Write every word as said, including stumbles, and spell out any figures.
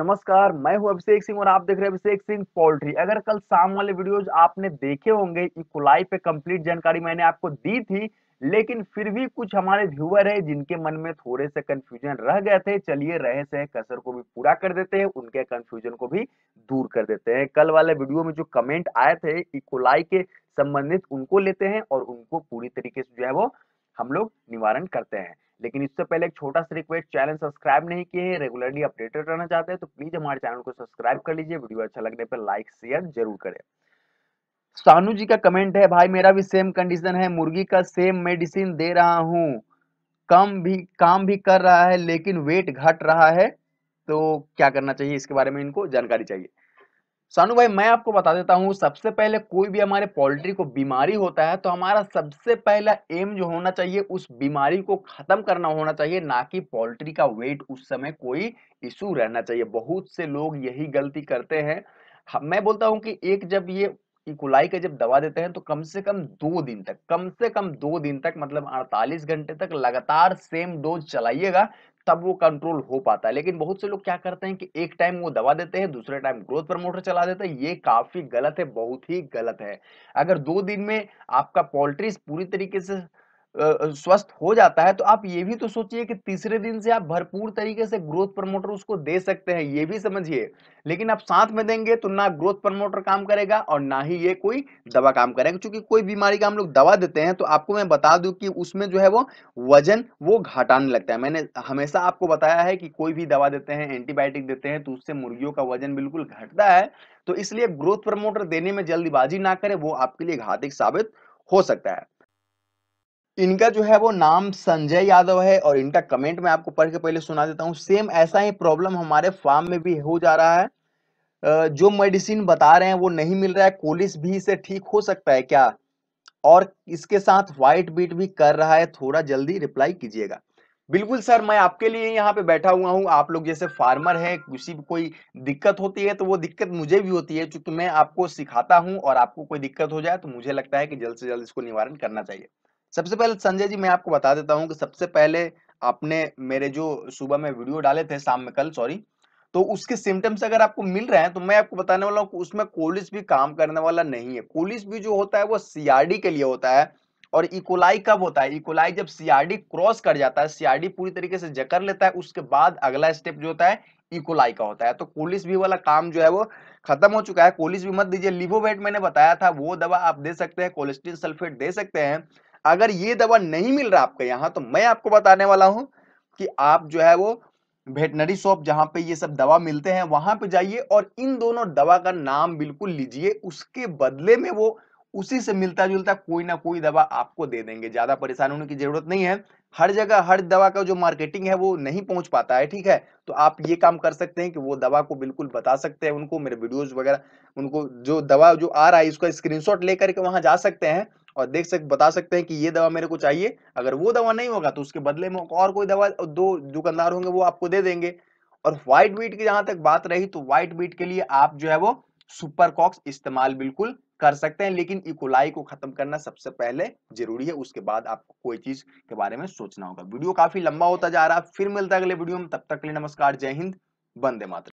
नमस्कार, मैं हूं अभिषेक सिंह और आप देख रहे हैं अभिषेक सिंह पोल्ट्री। अगर कल शाम वाले वीडियोज आपने देखे होंगे, ई कोलाई पे कंप्लीट जानकारी मैंने आपको दी थी, लेकिन फिर भी कुछ हमारे व्यूअर है जिनके मन में थोड़े से कंफ्यूजन रह गए थे। चलिए रहे से कसर को भी पूरा कर देते हैं, उनके कंफ्यूजन को भी दूर कर देते हैं। कल वाले वीडियो में जो कमेंट आए थे ई कोलाई के संबंधित, उनको लेते हैं और उनको पूरी तरीके से जो है वो हम लोग निवारण करते हैं। लेकिन इससे पहले एक छोटा सा रिक्वेस्ट, चैनल सब्सक्राइब नहीं किए हैं, रेगुलरली अपडेटेड रहना चाहते हैं तो प्लीज हमारे चैनल को सब्सक्राइब कर लीजिए। वीडियो अच्छा लगने पर लाइक शेयर जरूर करें। सानू जी का कमेंट है, भाई मेरा भी सेम कंडीशन है, मुर्गी का सेम मेडिसिन दे रहा हूँ, कम भी काम भी कर रहा है लेकिन वेट घट रहा है, तो क्या करना चाहिए? इसके बारे में इनको जानकारी चाहिए। सानू भाई, मैं आपको बता देता हूँ, सबसे पहले कोई भी हमारे पोल्ट्री को बीमारी होता है तो हमारा सबसे पहला एम जो होना चाहिए उस बीमारी को खत्म करना होना चाहिए, ना कि पोल्ट्री का वेट उस समय कोई इशू रहना चाहिए। बहुत से लोग यही गलती करते हैं। मैं बोलता हूँ कि एक जब ये ई कोलाई का जब दवा देते हैं तो कम से कम दो दिन तक कम से कम दो दिन तक मतलब अड़तालीस घंटे तक लगातार सेम डोज चलाइएगा, तब वो कंट्रोल हो पाता है। लेकिन बहुत से लोग क्या करते हैं कि एक टाइम वो दवा देते हैं, दूसरे टाइम ग्रोथ प्रमोटर चला देते हैं। ये काफी गलत है, बहुत ही गलत है। अगर दो दिन में आपका पोल्ट्री पूरी तरीके से स्वस्थ हो जाता है तो आप ये भी तो सोचिए कि तीसरे दिन से आप भरपूर तरीके से ग्रोथ प्रमोटर उसको दे सकते हैं, ये भी समझिए। लेकिन आप साथ में देंगे तो ना ग्रोथ प्रमोटर काम करेगा और ना ही ये कोई दवा काम करेगा। क्योंकि कोई बीमारी का हम लोग दवा देते हैं तो आपको मैं बता दूं कि उसमें जो है वो वजन वो घटाने लगता है। मैंने हमेशा आपको बताया है कि कोई भी दवा देते हैं, एंटीबायोटिक देते हैं, तो उससे मुर्गियों का वजन बिल्कुल घटता है। तो इसलिए ग्रोथ प्रमोटर देने में जल्दबाजी ना करें, वो आपके लिए घातक साबित हो सकता है। इनका जो है वो नाम संजय यादव है और इनका कमेंट मैं आपको पढ़ के पहले सुना देता हूँ। सेम ऐसा ही प्रॉब्लम हमारे फार्म में भी हो जा रहा है, जो मेडिसिन बता रहे हैं वो नहीं मिल रहा है। कोलिस बी से ठीक हो सकता है क्या? और इसके साथ व्हाइट बीट भी कर रहा है, थोड़ा जल्दी रिप्लाई कीजिएगा। बिल्कुल सर, मैं आपके लिए यहाँ पे बैठा हुआ हूँ। आप लोग जैसे फार्मर है, किसी भी कोई दिक्कत होती है तो वो दिक्कत मुझे भी होती है, क्योंकि मैं आपको सिखाता हूँ और आपको कोई दिक्कत हो जाए तो मुझे लगता है कि जल्द से जल्द इसको निवारण करना चाहिए। सबसे पहले संजय जी, मैं आपको बता देता हूं कि सबसे पहले आपने मेरे जो सुबह में वीडियो डाले थे, शाम में कल सॉरी, तो उसके सिम्टम्स अगर आपको मिल रहे हैं तो मैं आपको बताने वाला हूँ, उसमें कोलिस भी काम करने वाला नहीं है। कोलिस भी जो होता है वो सीआरडी के लिए होता है। और ई कोलाई कब होता है? ई कोलाई जब सीआरडी क्रॉस कर जाता है, सीआरडी पूरी तरीके से जकड़ लेता है, उसके बाद अगला स्टेप जो होता है ई कोलाई का होता है। तो कोलिस बी वाला काम जो है वो खत्म हो चुका है। कोलिस बी मत दीजिए, लिवोवेट मैंने बताया था, वो दवा आप दे सकते हैं, कोलेस्ट्रिन सल्फेट दे सकते हैं। अगर ये दवा नहीं मिल रहा आपके यहाँ तो मैं आपको बताने वाला हूं कि आप जो है वो वेटनरी शॉप जहां पे ये सब दवा मिलते हैं वहां पे जाइए और इन दोनों दवा का नाम बिल्कुल लीजिए। उसके बदले में वो उसी से मिलता जुलता कोई ना कोई दवा आपको दे देंगे। ज्यादा परेशान होने की जरूरत नहीं है। हर जगह हर दवा का जो मार्केटिंग है वो नहीं पहुंच पाता है, ठीक है? तो आप ये काम कर सकते हैं कि वो दवा को बिल्कुल बता सकते हैं उनको, मेरे वीडियोज वगैरह, उनको जो दवा जो आ रहा है उसका स्क्रीनशॉट लेकर के वहां जा सकते हैं और देख सक बता सकते हैं कि ये दवा मेरे को चाहिए। अगर वो दवा नहीं होगा तो उसके बदले में और कोई दवा दो दुकानदार होंगे वो आपको दे देंगे। और व्हाइट बीट की जहां तक बात रही तो व्हाइट बीट के लिए आप जो है वो सुपरकॉक्स इस्तेमाल बिल्कुल कर सकते हैं, लेकिन ई कोलाई को खत्म करना सबसे पहले जरूरी है। उसके बाद आपको कोई चीज के बारे में सोचना होगा। वीडियो काफी लंबा होता जा रहा है, फिर मिलता है अगले वीडियो में। तब तक के लिए नमस्कार, जय हिंद, वंदे मातरम।